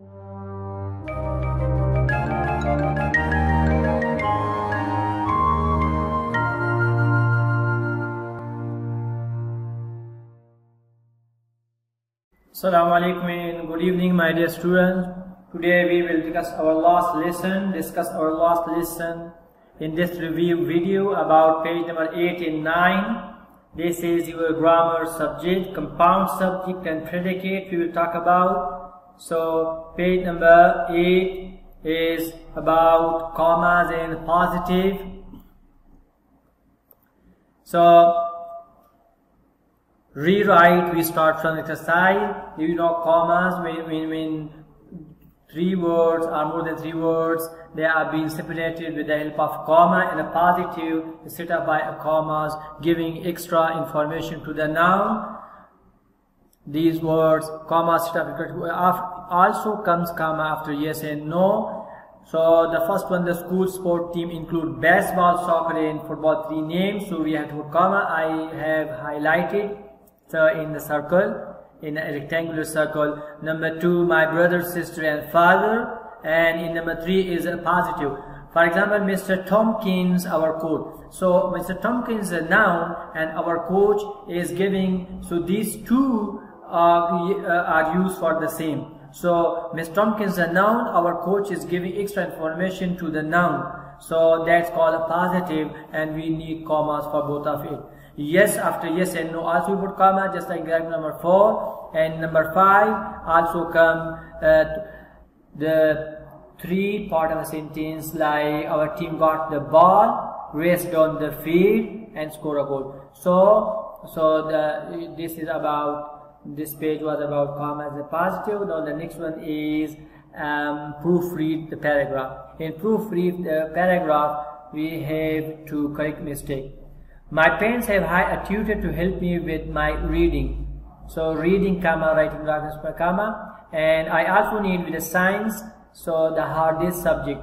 Assalamu alaikum and good evening, my dear students. Today we will discuss our last lesson in this review video about page number 8 and 9. This is your grammar subject, compound subject and predicate we will talk about. So page number 8 is about commas and positive. So rewrite, we start from exercise. You know, commas, when three words or more than three words, they are being separated with the help of comma, and a positive is set up by a commas, giving extra information to the noun. These words, comma set up, also comes comma after yes and no. So the first one, the school sport team include baseball, soccer and football, three names. So we have to put comma. I have highlighted in the circle, in a rectangular circle. Number 2, my brother, sister and father, and in number 3 is a positive. For example, Mr. Tompkins, our coach. So Mr. Tompkins is a noun and our coach is giving, so these two are used for the same. So Mr. Tompkins is a noun, our coach is giving extra information to the noun. So that's called a positive, and we need commas for both of it. Yes, after yes and no also we put comma, just like example number 4 and number 5. Also come the 3 part of a sentence, like our team got the ball, raced on the field and scored a goal. This page was about comma as a positive. Now the next one is proofread the paragraph. In proofread the paragraph, we have to correct mistake. My parents have hired a tutor to help me with my reading. So reading, comma, writing, darkness, comma. And I also need with the science, so the hardest subject.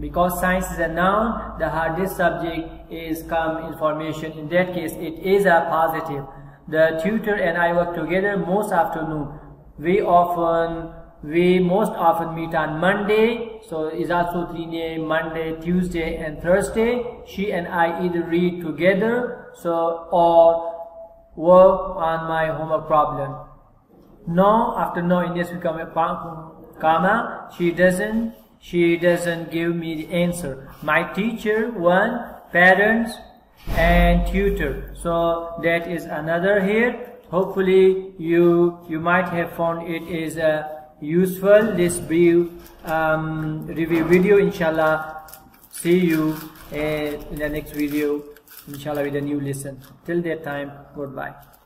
Because science is a noun, the hardest subject is come information. In that case, it is a positive. The tutor and I work together most afternoon. We most often meet on Monday, so is also three name, Monday, Tuesday and Thursday. She and I either read together, so or work on my homework problem. No, after no in this we come a comma. She doesn't give me the answer. My teacher, one, parents and tutor. So that is another here. Hopefully you might have found it is a useful, this brief review video. Inshallah, see you in the next video, inshallah, with a new lesson. Till that time, goodbye.